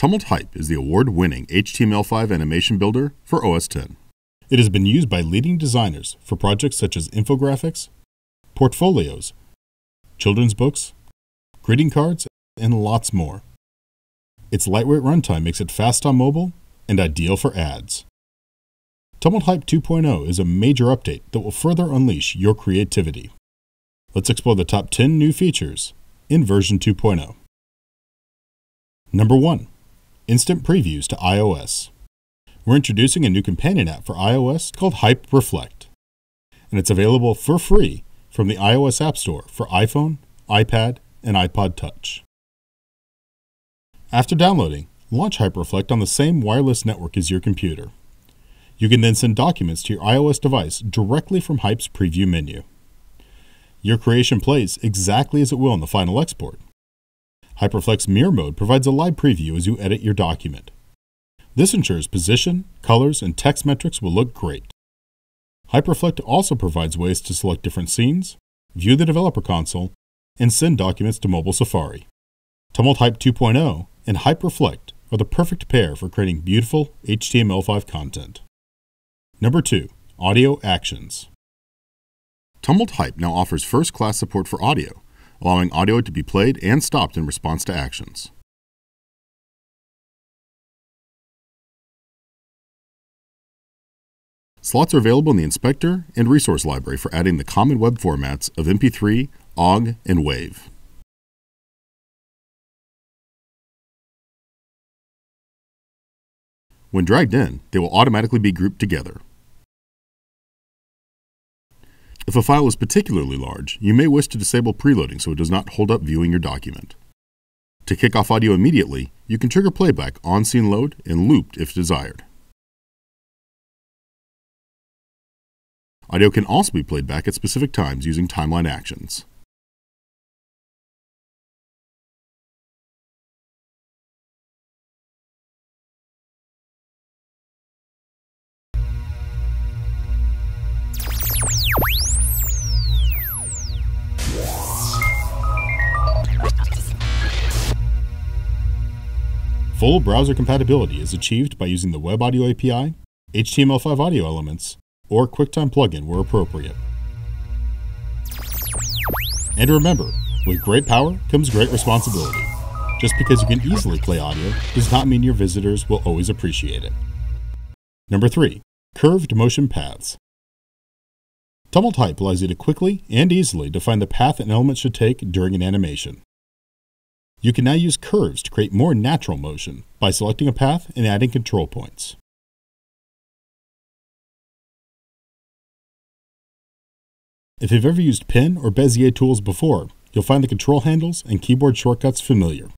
Tumult Hype is the award-winning HTML5 animation builder for OS X. It has been used by leading designers for projects such as infographics, portfolios, children's books, greeting cards, and lots more. Its lightweight runtime makes it fast on mobile and ideal for ads. Tumult Hype 2.0 is a major update that will further unleash your creativity. Let's explore the top 10 new features in version 2.0. Number 1. Instant previews to iOS. We're introducing a new companion app for iOS called Hype Reflect, and it's available for free from the iOS App Store for iPhone, iPad, and iPod Touch. After downloading, launch Hype Reflect on the same wireless network as your computer. You can then send documents to your iOS device directly from Hype's preview menu. Your creation plays exactly as it will in the final export. Hype Reflect's mirror mode provides a live preview as you edit your document. This ensures position, colors, and text metrics will look great. Hype Reflect also provides ways to select different scenes, view the developer console, and send documents to mobile Safari. Tumult Hype 2.0 and Hype Reflect are the perfect pair for creating beautiful HTML5 content. Number 2. Audio actions. Tumult Hype now offers first-class support for audio, allowing audio to be played and stopped in response to actions. Slots are available in the Inspector and Resource Library for adding the common web formats of MP3, OGG, and WAV. When dragged in, they will automatically be grouped together. If a file is particularly large, you may wish to disable preloading so it does not hold up viewing your document. To kick off audio immediately, you can trigger playback on scene load and looped if desired. Audio can also be played back at specific times using timeline actions. Full browser compatibility is achieved by using the Web Audio API, HTML5 Audio Elements, or QuickTime Plugin where appropriate. And remember, with great power comes great responsibility. Just because you can easily play audio does not mean your visitors will always appreciate it. Number 3. Curved motion paths. Tumult Hype allows you to quickly and easily define the path an element should take during an animation. You can now use curves to create more natural motion by selecting a path and adding control points. If you've ever used Pen or Bezier tools before, you'll find the control handles and keyboard shortcuts familiar.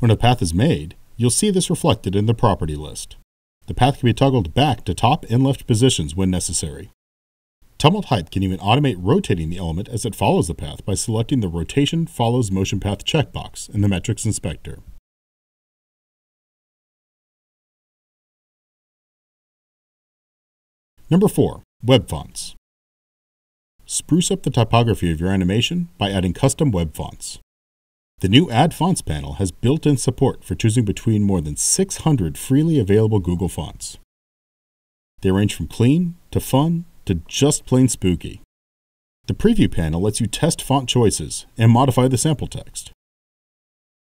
When a path is made, you'll see this reflected in the property list. The path can be toggled back to top and left positions when necessary. Tumult Hype can even automate rotating the element as it follows the path by selecting the Rotation Follows Motion Path checkbox in the Metrics Inspector. Number 4. Web fonts. Spruce up the typography of your animation by adding custom web fonts. The new Add Fonts panel has built-in support for choosing between more than 600 freely available Google fonts. They range from clean, to fun, to just plain spooky. The Preview panel lets you test font choices and modify the sample text.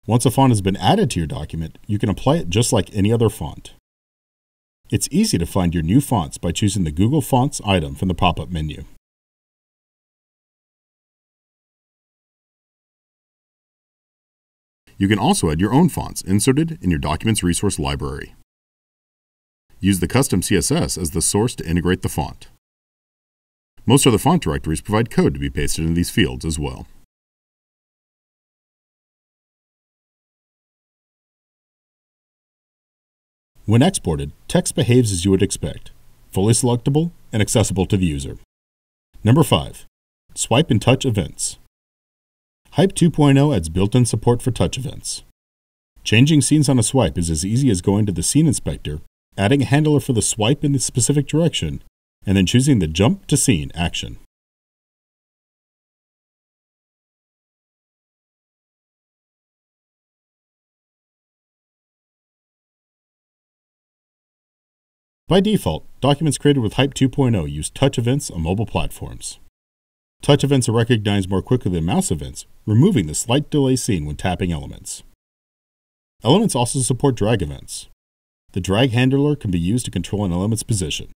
Once a font has been added to your document, you can apply it just like any other font. It's easy to find your new fonts by choosing the Google Fonts item from the pop-up menu. You can also add your own fonts inserted in your document's resource library. Use the custom CSS as the source to integrate the font. Most other font directories provide code to be pasted in these fields as well. When exported, text behaves as you would expect, fully selectable and accessible to the user. Number 5. Swipe and touch events. Hype 2.0 adds built-in support for touch events. Changing scenes on a swipe is as easy as going to the Scene Inspector, adding a handler for the swipe in the specific direction, and then choosing the Jump to Scene action. By default, documents created with Hype 2.0 use touch events on mobile platforms. Touch events are recognized more quickly than mouse events, removing the slight delay seen when tapping elements. Elements also support drag events. The drag handler can be used to control an element's position.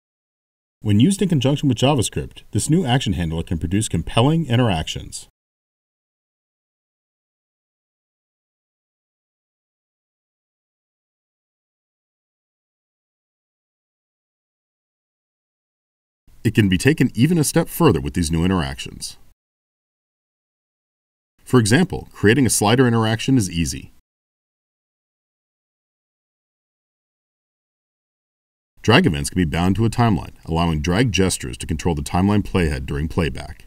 When used in conjunction with JavaScript, this new action handler can produce compelling interactions. It can be taken even a step further with these new interactions. For example, creating a slider interaction is easy. Drag events can be bound to a timeline, allowing drag gestures to control the timeline playhead during playback.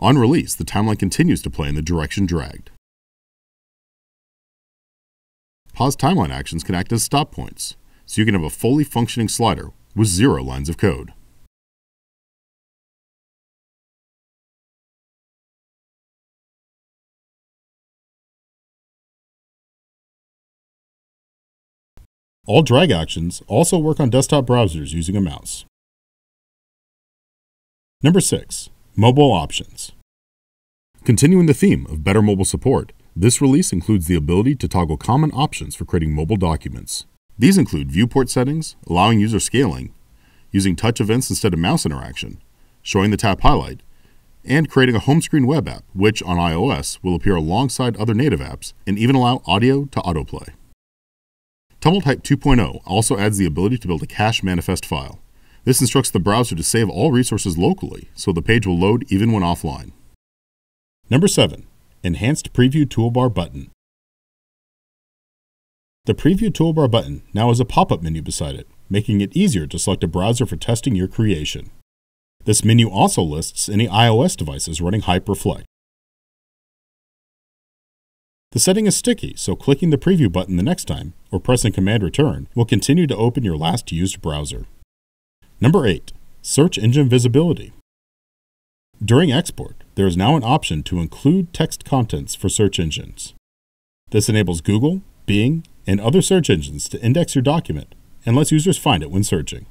On release, the timeline continues to play in the direction dragged. Pause timeline actions can act as stop points, so you can have a fully functioning slider with 0 lines of code. All drag actions also work on desktop browsers using a mouse. Number 6. Mobile options. Continuing the theme of better mobile support, this release includes the ability to toggle common options for creating mobile documents. These include viewport settings, allowing user scaling, using touch events instead of mouse interaction, showing the tap highlight, and creating a home screen web app, which on iOS will appear alongside other native apps and even allow audio to autoplay. Tumult Hype 2.0 also adds the ability to build a cache manifest file. This instructs the browser to save all resources locally, so the page will load even when offline. Number 7. Enhanced Preview Toolbar Button. The Preview Toolbar button now has a pop-up menu beside it, making it easier to select a browser for testing your creation. This menu also lists any iOS devices running Hype Reflect. The setting is sticky, so clicking the Preview button the next time, or pressing Command-Return, will continue to open your last used browser. Number 8. Search Engine Visibility. During export, there is now an option to include text contents for search engines. This enables Google, Bing, and other search engines to index your document and lets users find it when searching.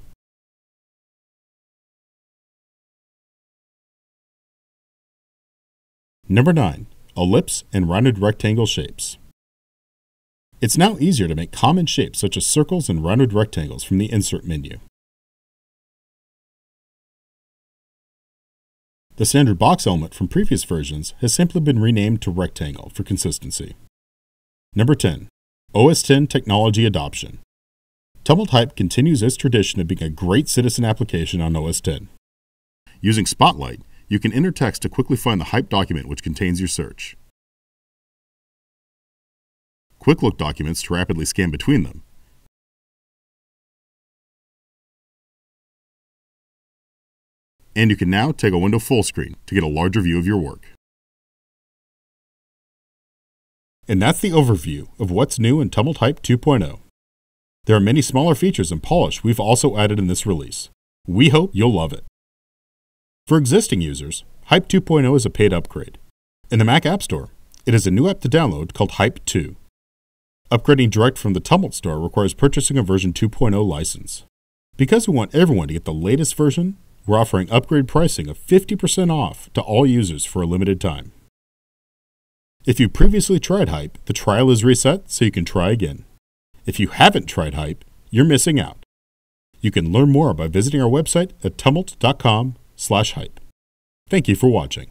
Number 9. Ellipse and rounded rectangle shapes. It's now easier to make common shapes such as circles and rounded rectangles from the Insert menu. The standard box element from previous versions has simply been renamed to Rectangle for consistency. Number 10. OS X technology adoption. Tumult Hype continues its tradition of being a great citizen application on OS X. Using Spotlight, you can enter text to quickly find the Hype document which contains your search. Quick Look documents to rapidly scan between them. And you can now take a window full screen to get a larger view of your work. And that's the overview of what's new in Tumult Hype 2.0. There are many smaller features and polish we've also added in this release. We hope you'll love it. For existing users, Hype 2.0 is a paid upgrade. In the Mac App Store, it is a new app to download called Hype 2. Upgrading direct from the Tumult Store requires purchasing a version 2.0 license. Because we want everyone to get the latest version, we're offering upgrade pricing of 50% off to all users for a limited time. If you previously tried Hype, the trial is reset so you can try again. If you haven't tried Hype, you're missing out. You can learn more by visiting our website at tumult.com/hype. Thank you for watching.